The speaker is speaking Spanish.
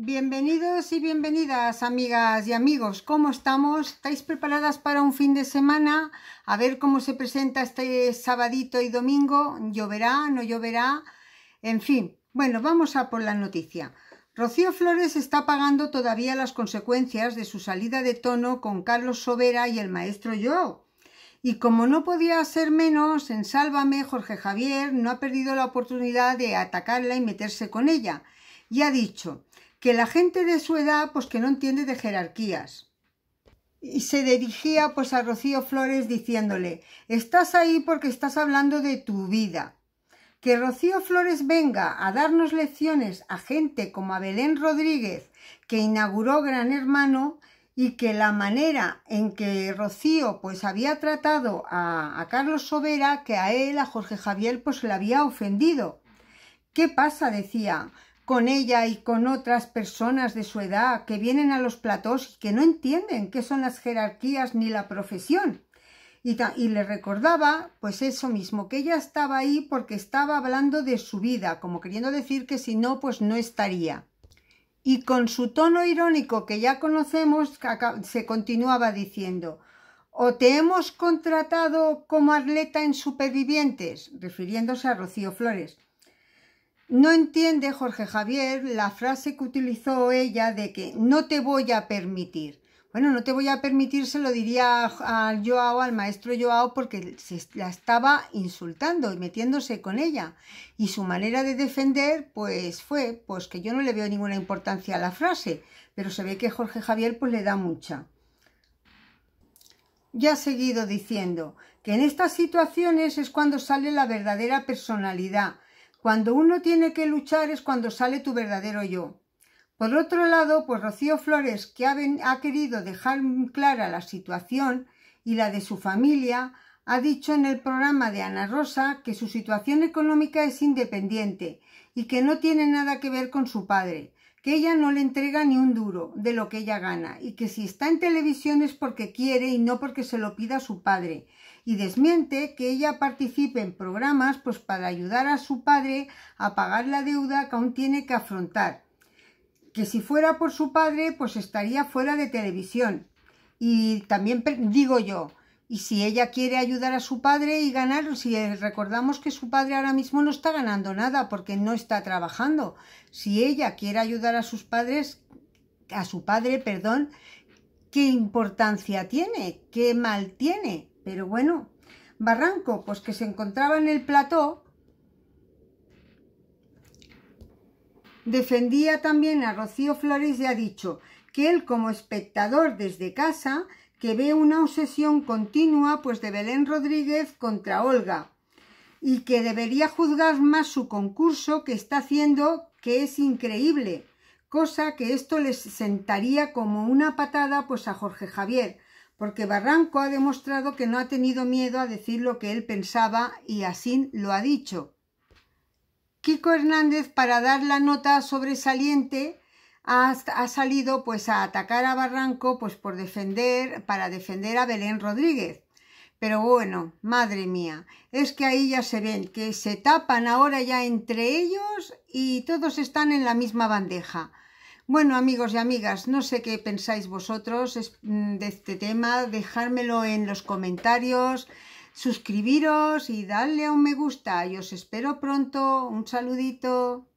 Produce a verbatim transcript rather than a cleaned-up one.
Bienvenidos y bienvenidas, amigas y amigos. ¿Cómo estamos? ¿Estáis preparadas para un fin de semana? A ver cómo se presenta este sabadito y domingo. ¿Lloverá? ¿No lloverá? En fin, bueno, vamos a por la noticia. Rocío Flores está pagando todavía las consecuencias de su salida de tono con Carlos Sobera y el maestro Joao. Y como no podía ser menos, en Sálvame, Jorge Javier no ha perdido la oportunidad de atacarla y meterse con ella. Y ha dicho que la gente de su edad pues que no entiende de jerarquías. Y se dirigía pues a Rocío Flores diciéndole: estás ahí porque estás hablando de tu vida. Que Rocío Flores venga a darnos lecciones a gente como a Belén Rodríguez, que inauguró Gran Hermano, y que la manera en que Rocío pues había tratado a, a Carlos Sobera, que a él, a Jorge Javier, pues le había ofendido. ¿Qué pasa?, decía, con ella y con otras personas de su edad que vienen a los platós y que no entienden qué son las jerarquías ni la profesión. Y, y le recordaba pues eso mismo, que ella estaba ahí porque estaba hablando de su vida, como queriendo decir que si no, pues no estaría. Y con su tono irónico que ya conocemos, se continuaba diciendo: o te hemos contratado como atleta en Supervivientes, refiriéndose a Rocío Flores. No entiende Jorge Javier la frase que utilizó ella de que no te voy a permitir. Bueno, no te voy a permitir se lo diría al Joao, al maestro Joao, porque se la estaba insultando y metiéndose con ella. Y su manera de defender pues fue pues que yo no le veo ninguna importancia a la frase, pero se ve que Jorge Javier pues le da mucha. Ya ha seguido diciendo que en estas situaciones es cuando sale la verdadera personalidad. Cuando uno tiene que luchar es cuando sale tu verdadero yo. Por otro lado, pues Rocío Flores, que ha, ven, ha querido dejar clara la situación y la de su familia, ha dicho en el programa de Ana Rosa que su situación económica es independiente y que no tiene nada que ver con su padre, que ella no le entrega ni un duro de lo que ella gana y que si está en televisión es porque quiere y no porque se lo pida a su padre, y desmiente que ella participe en programas pues para ayudar a su padre a pagar la deuda que aún tiene que afrontar, que si fuera por su padre pues estaría fuera de televisión. Y también digo yo, y si ella quiere ayudar a su padre y ganar, si recordamos que su padre ahora mismo no está ganando nada porque no está trabajando, si ella quiere ayudar a sus padres, a su padre, perdón, ¿qué importancia tiene? ¿Qué mal tiene? Pero bueno, Barranco, pues que se encontraba en el plató, defendía también a Rocío Flores y ha dicho que él, como espectador desde casa, que ve una obsesión continua pues de Belén Rodríguez contra Olga, y que debería juzgar más su concurso que está haciendo, que es increíble, cosa que esto les sentaría como una patada pues a Jorge Javier, porque Barranco ha demostrado que no ha tenido miedo a decir lo que él pensaba y así lo ha dicho. Kiko Hernández, para dar la nota sobresaliente, ha salido pues a atacar a Barranco pues por defender, para defender a Belén Rodríguez. Pero bueno, madre mía, es que ahí ya se ven que se tapan ahora ya entre ellos y todos están en la misma bandeja. Bueno, amigos y amigas, no sé qué pensáis vosotros de este tema, dejármelo en los comentarios, suscribiros y darle a un me gusta. Y os espero pronto, un saludito.